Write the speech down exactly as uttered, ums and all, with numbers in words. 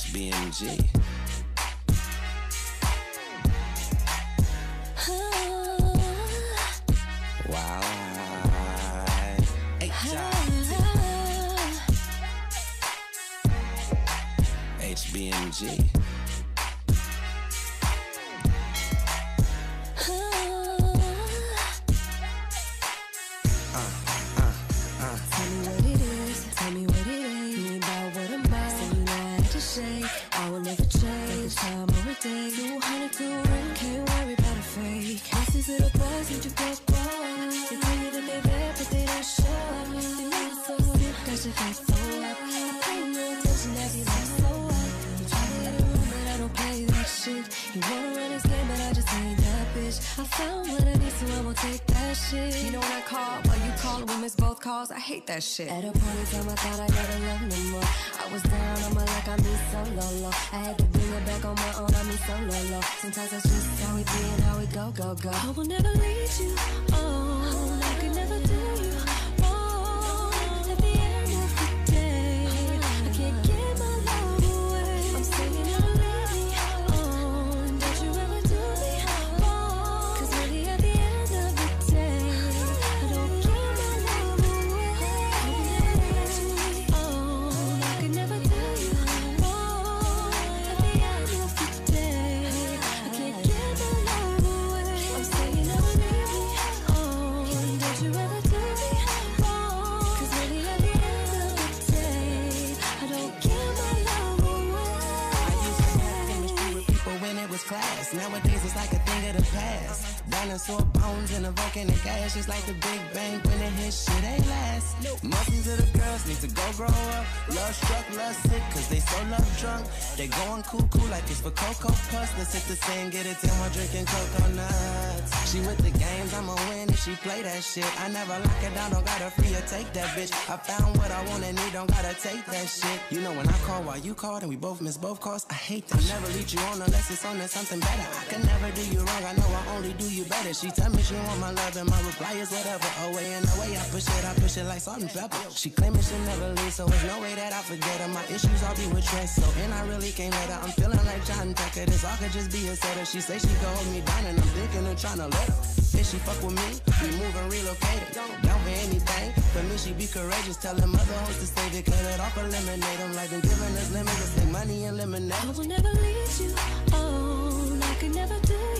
That's B M G. Wow. H B M G. I will never change, time or a day. two hundred to ring, can't worry about a fake. This is little boys who you broke one. They tell you that they there, but they don't show up. They need so sick, that you can't slow up. I pay no attention as you like slow up. You try to let it run, but I don't play that shit. You wanna run this game, but I just ain't that bitch. I found what I need, so I won't take that shit. You know when I call, while you call, we miss both calls. I hate that shit. At a point in time, I thought I never loved no more. I was down on my luck, I mean so low, low. I had to bring it back on my own, I mean so low, low. Sometimes that's just how we be and how we go, go, go. I will never lead you on, I could never do you wrong. At the end of the day, I can't give my love away. I'm saying I'll leave me on, don't you ever do me wrong. Cause really at the end of the day, I don't give my love away. On, I could never do you wrong. At the end of the day, I can't give my love away. I'm saying I'll leave me on, don't you ever do me wrong. Cause really at the end of the day, I don't give my love away. I used to have things through with people when it was class. Nowadays it's like a thing of the past. Dinosaur bones and a volcanic ash, just like the Big Bang when it hits, shit ain't last. Muscles of the girls need to go grow up. Love struck, love sick, cause they so love drunk. They going cuckoo like it's for Cocoa Puffs. Let's hit the sand, get it till I'm drinking coconuts. She with the games, I'ma win if she play that shit. I never lock it down, don't gotta free or take that bitch. I found what I want and need, don't gotta take that shit. You know when I call while you called and we both miss both calls, I hate that. I never lead you on unless it's on to something better. I can never do you wrong, I know I only do you better. She tell me she want my love and my reply is whatever. Away and away, I push it, I push it like salt and pepper. She claiming she never leave, so there's no way that I forget her. My issues all be with Tress, so and I really can't let her. I'm feeling like John Tucker, this all could just be a setup. She say she gon' hold me down and I'm thinking of trying to let her. If she fuck with me, we move and relocate. Down for anything, for me she be courageous. Telling mother hoes to save it, cut it off, eliminate them. Like been giving us lemons, let's take money and lemonade. I will never lead you on, I could never do you.